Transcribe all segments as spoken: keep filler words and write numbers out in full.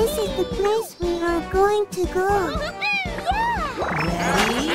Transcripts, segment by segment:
this is the place we are going to go. Yeah. Ready?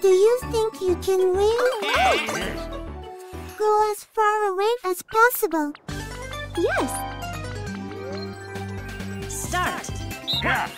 Do you think you can really go as far away as possible? Yes. Start. Yeah.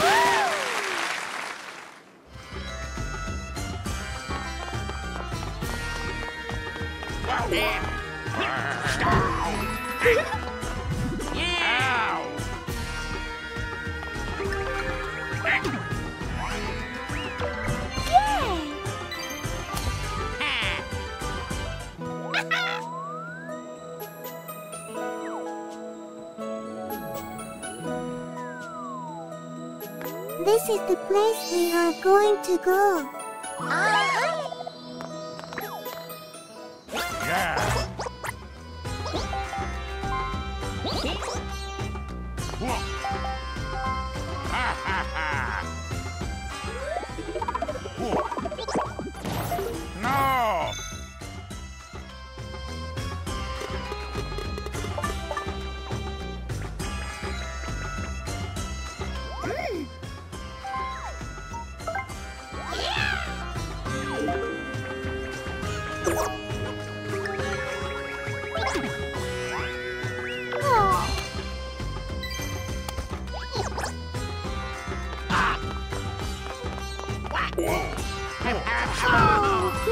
Wow! This is the place we are going to go. Uh-huh. Yeah.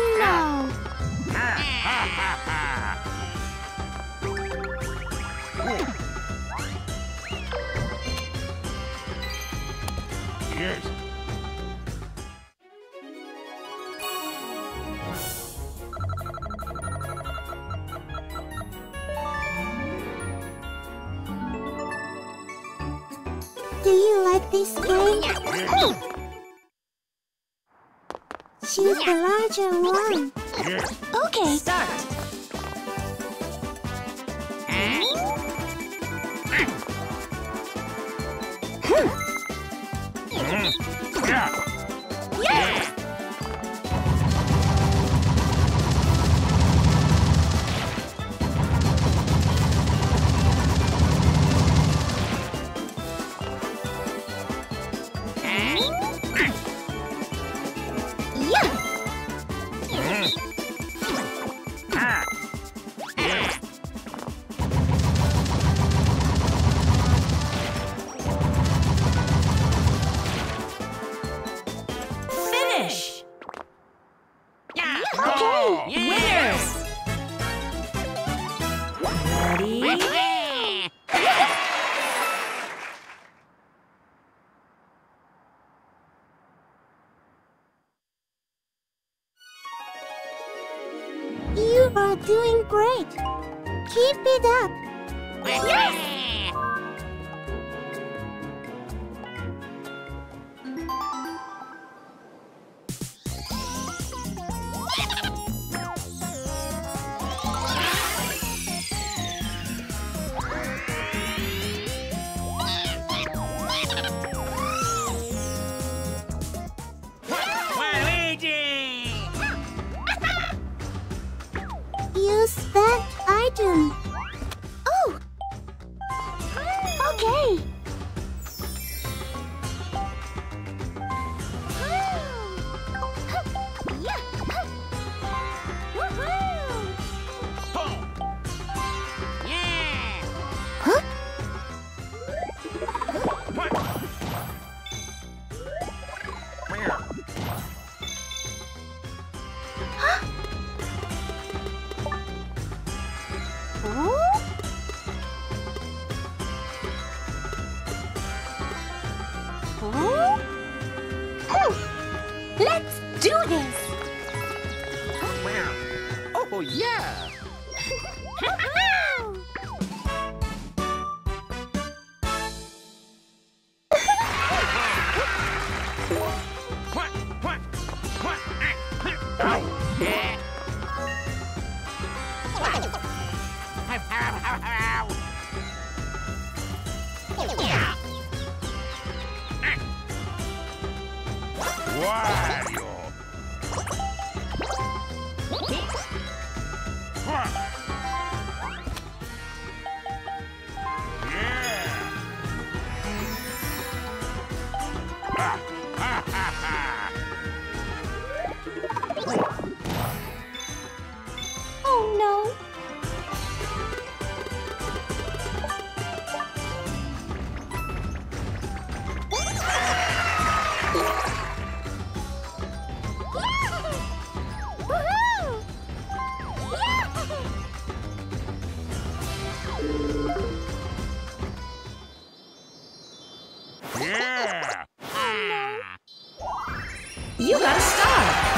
No. Do you like this game? Choose the larger one. Okay, start. You are doing great! Keep it up! Yes! Woohoo! Yeah! Yeah! Oh, no. You got a star!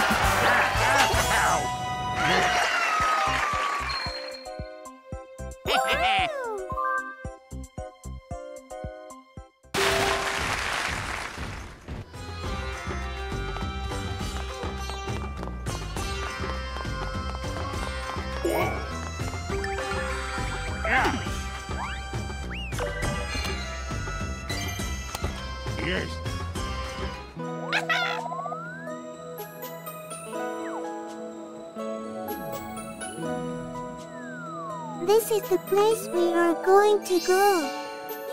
This is the place we are going to go.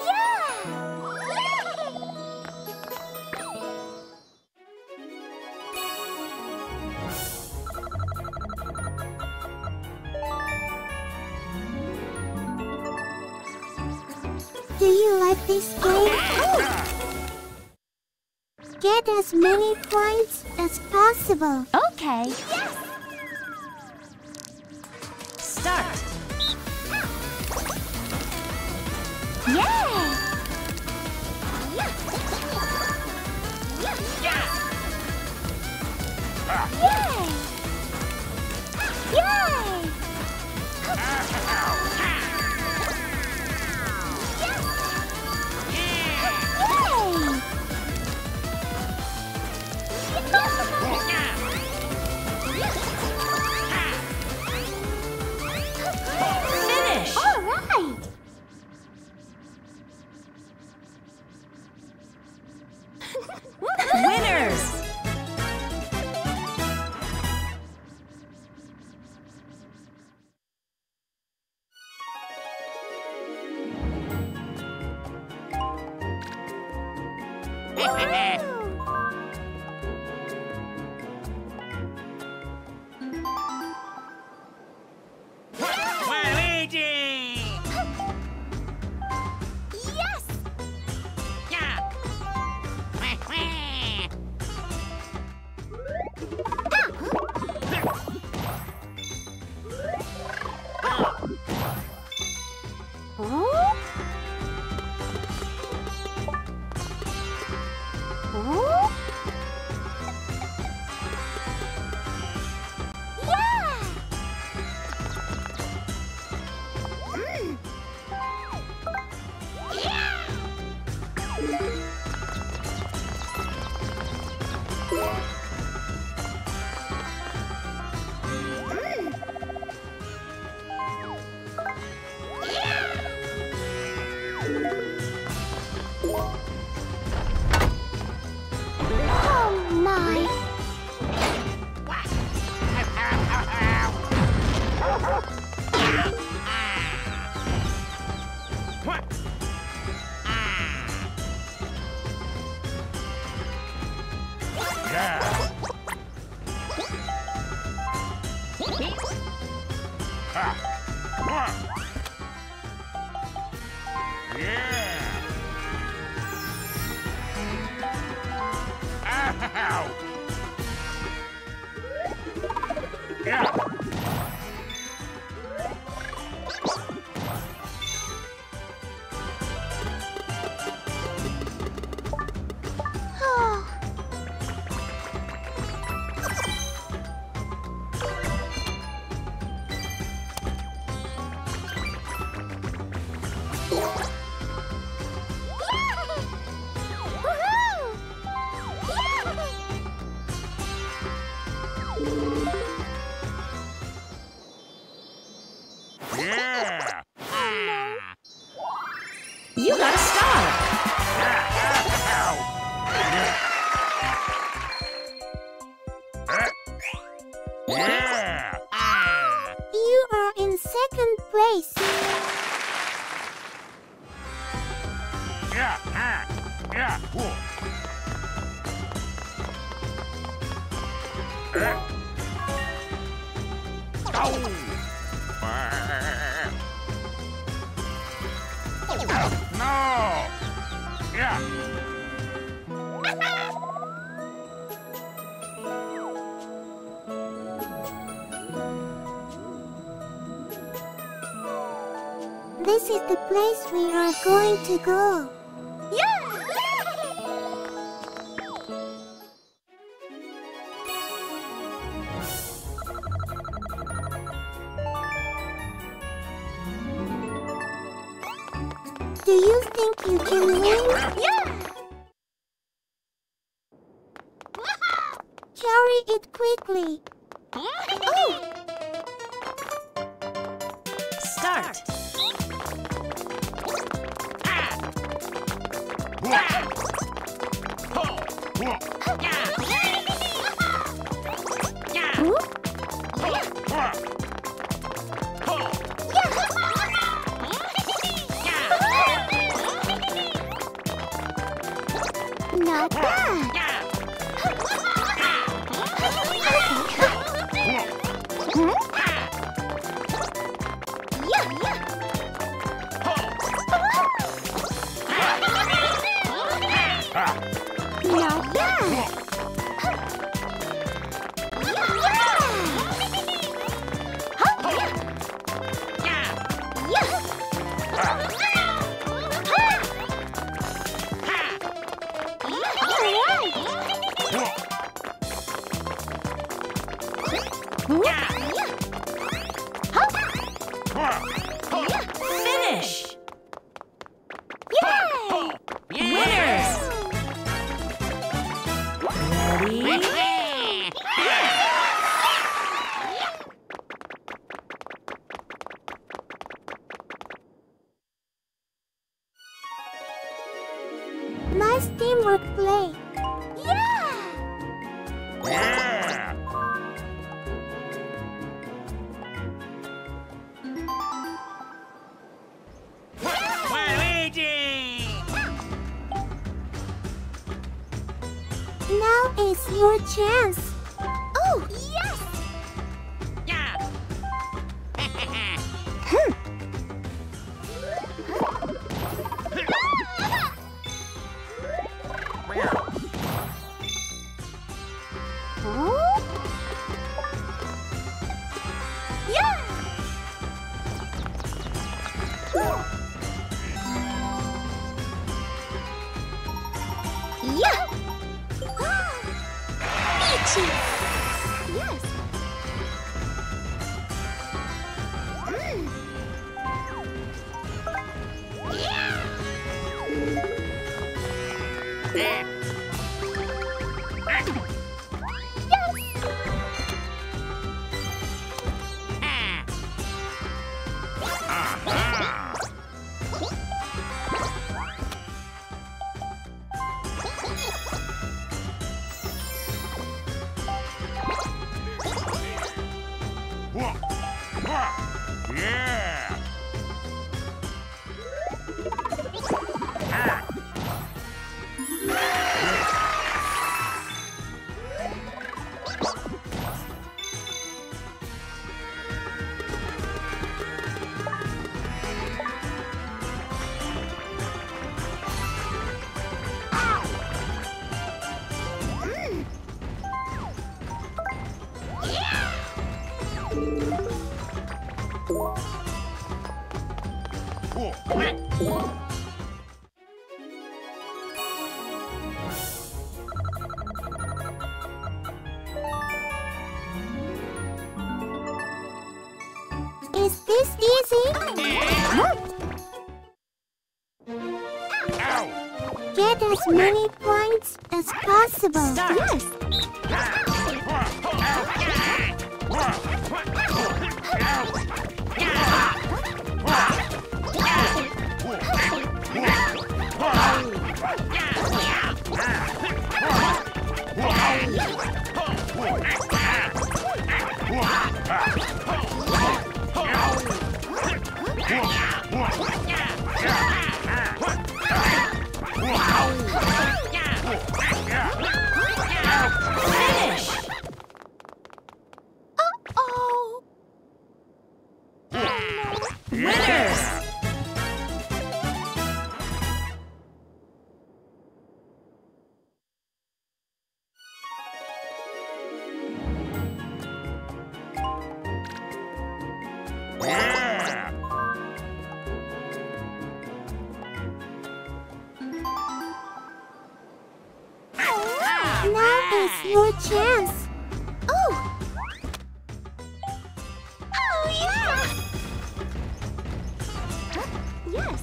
Yeah! Do you like this game? Oh! Get as many points as possible. Okay. Yes! Start. Yay! Yeah! Yeah! Yeah! Yay! Yay! Finish! All right! Winners! This is the place we are going to go. Yeah! Do you think you can win? Yeah! Carry it quickly. Oh. Start. Not bad. Not bad. Finish! Yay! Winners! Ready? Nice teamwork play! Now is your chance. Oh, yes! Yeah! Hmm. Huh? Yeah! Yeah! Yes. Mm. Yeah. Yes. Ah. Ah. Yeah! Ah. Is this easy? Huh? Ow. Get as many points as possible. Start. Yes. Finish! Uh-oh! Winners! Now is your chance. Oh! Oh, yeah! Huh? Yes!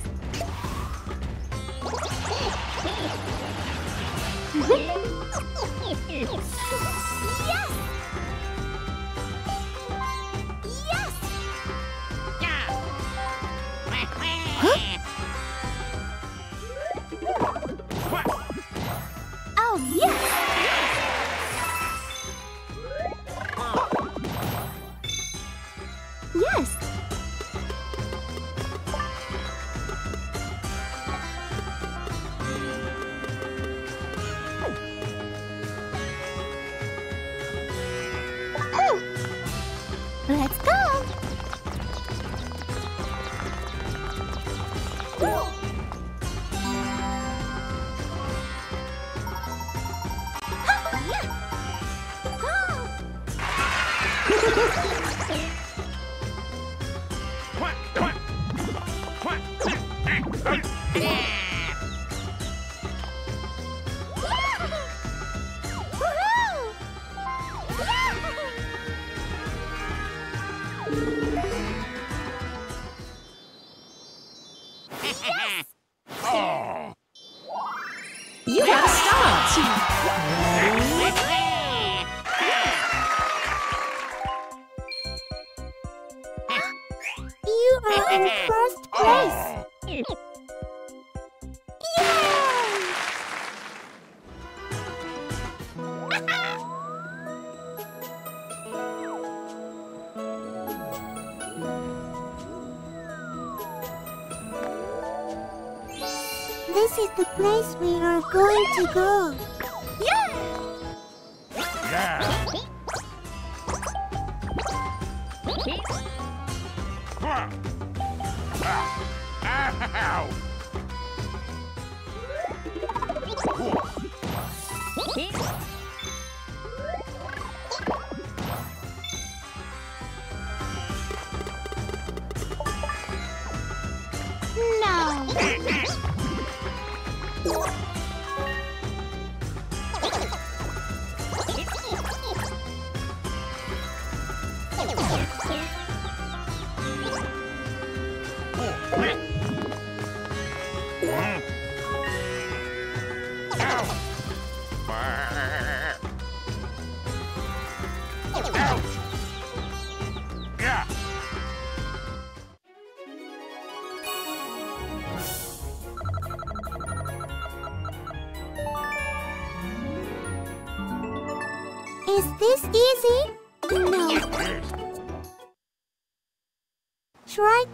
This is the place we are going to go.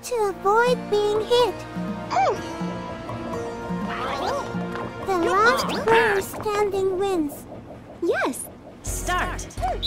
To avoid being hit. Oh. The last player standing wins. Yes. Start. Start.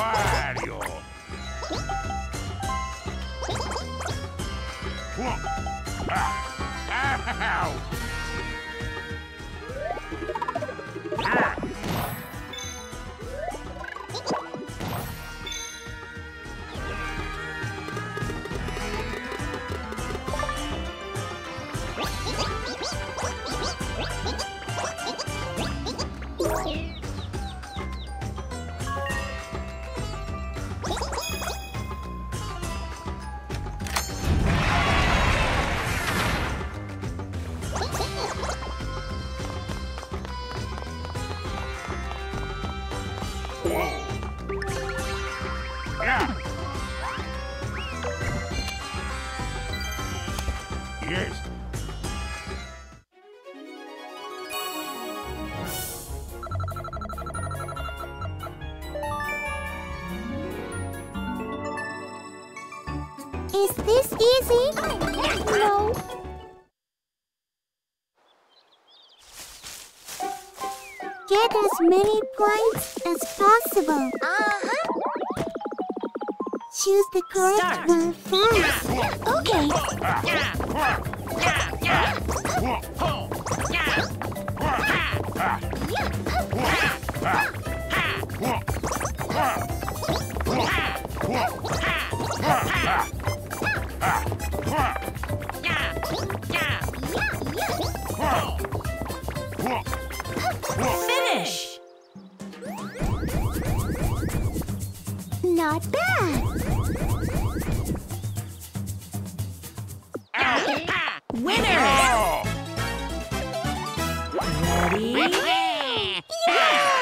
Wario. Ow. Ah. Is this easy? No. Get as many points as possible. Uh-huh. Choose the correct one first. Okay. Ah! Yeah! Yeah! Yeah! Finish! Not bad! Ah. Winner! Oh. Ready? Yeah! Yeah.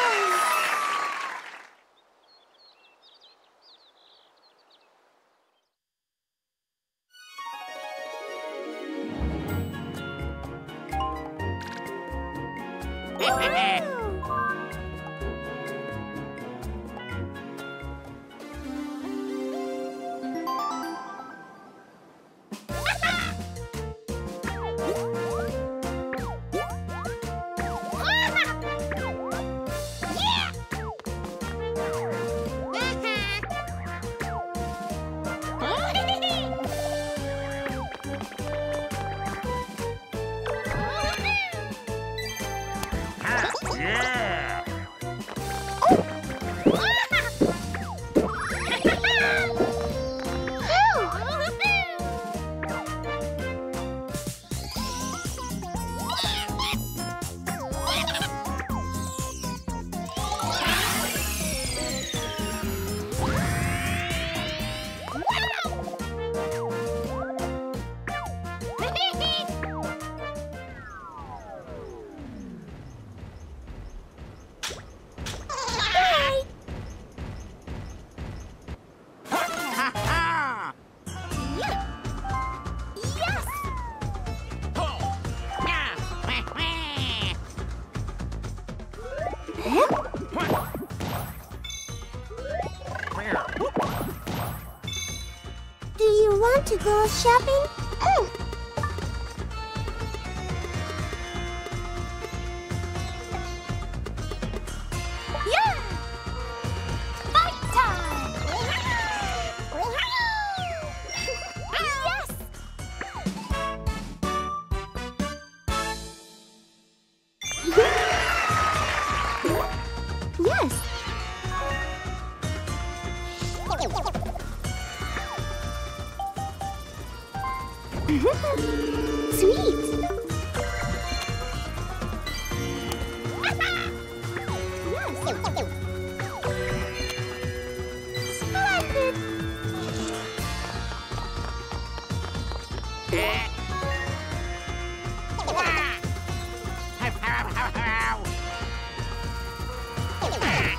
To go shopping? Oh. Yeah! Fight time! Yes! Yes! Sweet! Splendid!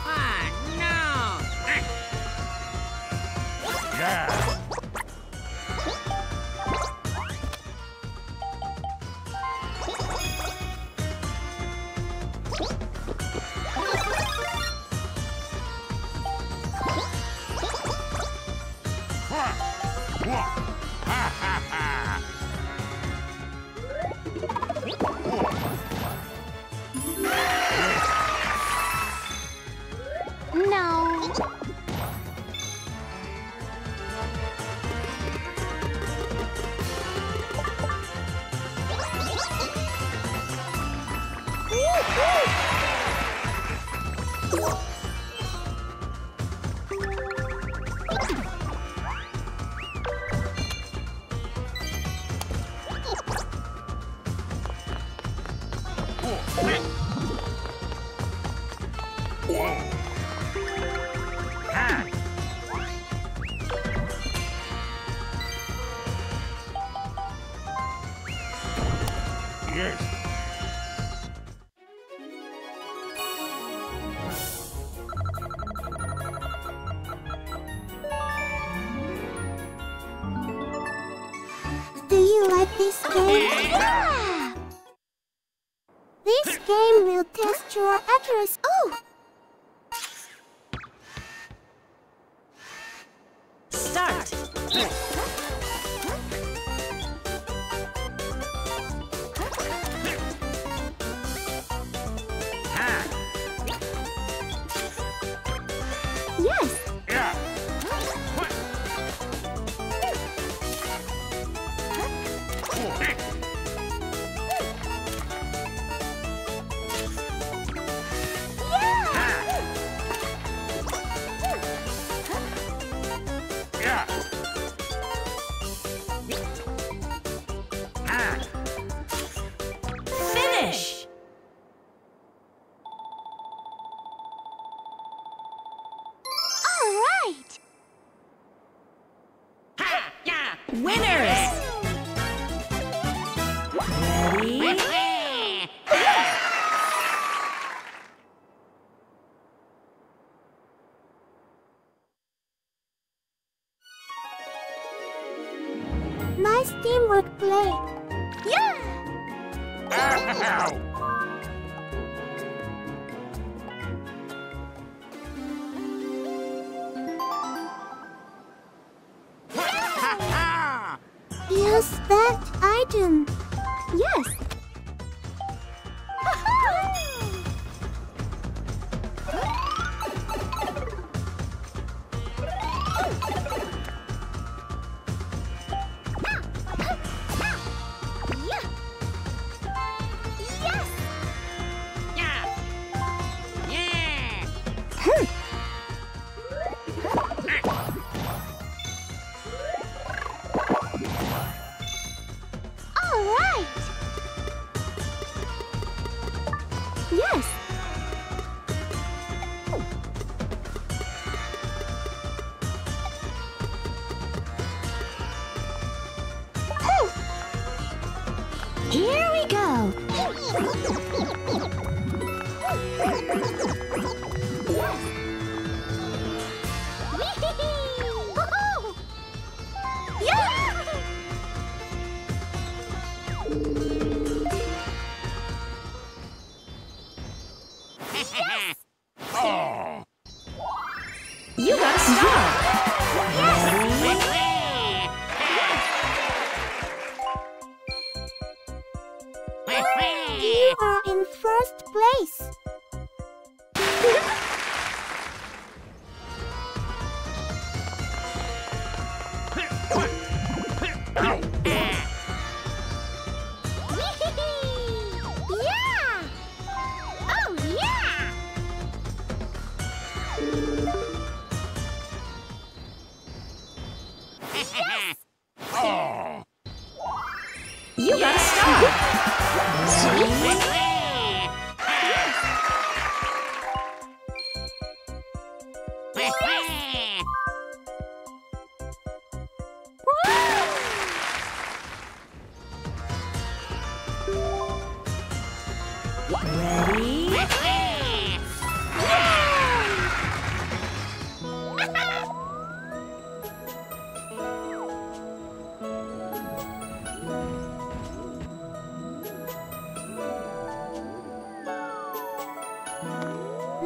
Ah, no! Yeah! No.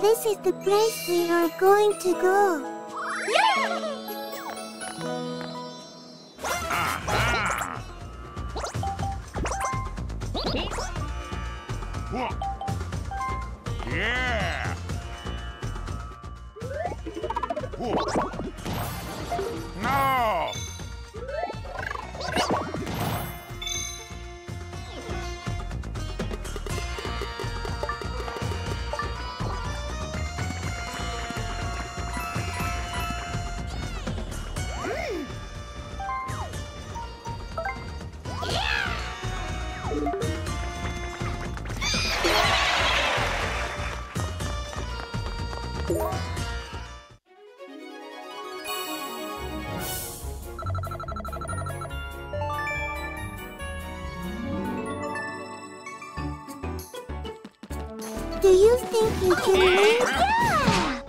This is the place we are going to go. Do you think you can win? Yeah!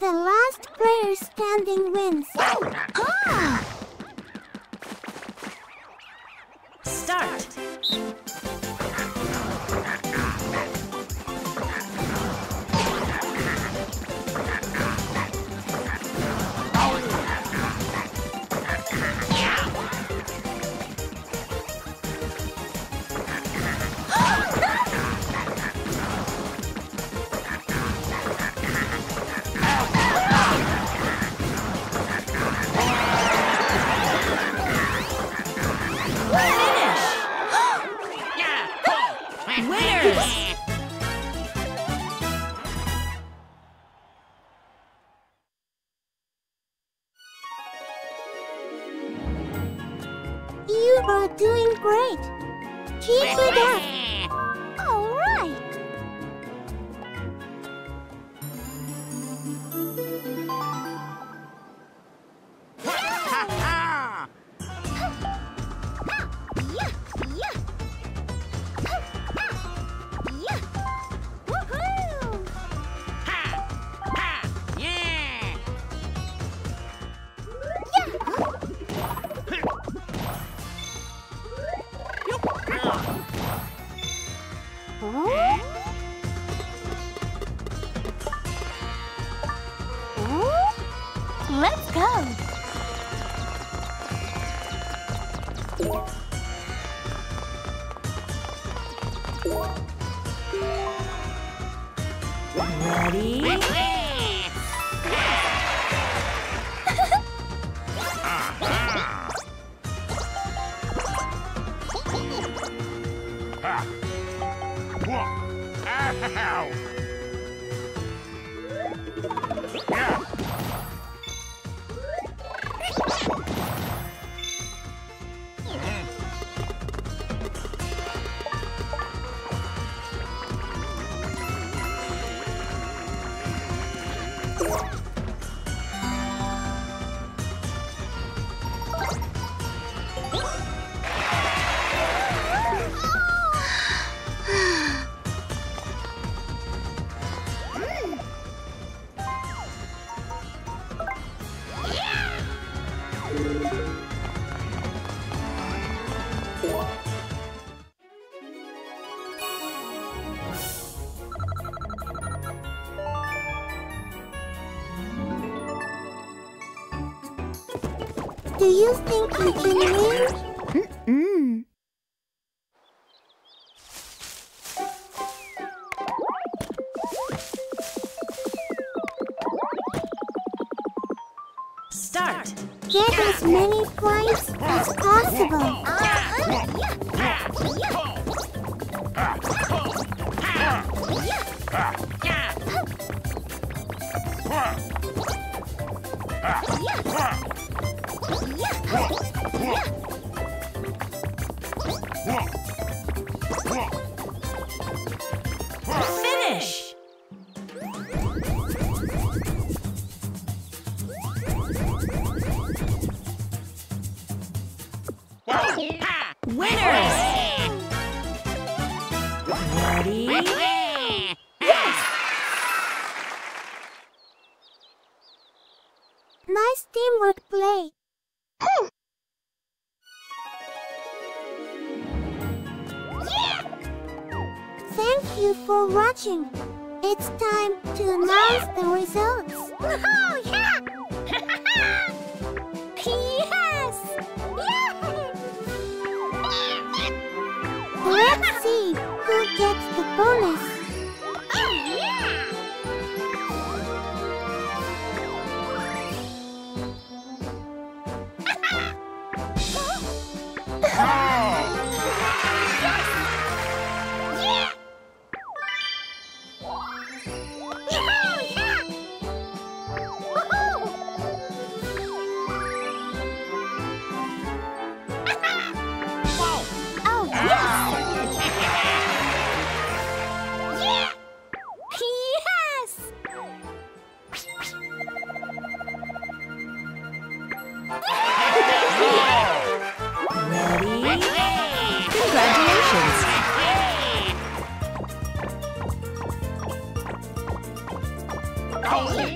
The last player standing wins. Ah! Start. You are doing great! Keep it up! Alright! Let's go! Ready? Do you think you can win? Mm-mm. Start. Get as many flights as possible. Uh-huh. Finish! Winners! Ready? Nice teamwork play. Yeah! Thank you for watching. It's time to announce yeah! the results. Oh, yeah! Yes! Yeah! Let's see who gets the bonus. Oh, yeah! Bye.